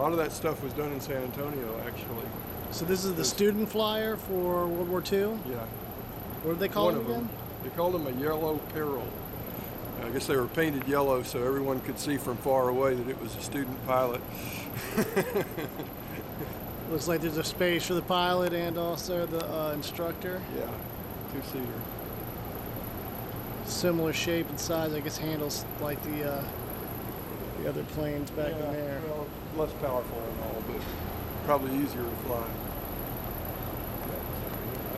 lot of that stuff was done in San Antonio, actually. So this is the student flyer for World War II? Yeah. What did they call them again? They called them a yellow peril. I guess they were painted yellow so everyone could see from far away that it was a student pilot. Looks like there's a space for the pilot and also the instructor. Yeah, two-seater. Similar shape and size, I guess, handles like the other planes back in there. Well, less powerful and all, but probably easier to fly.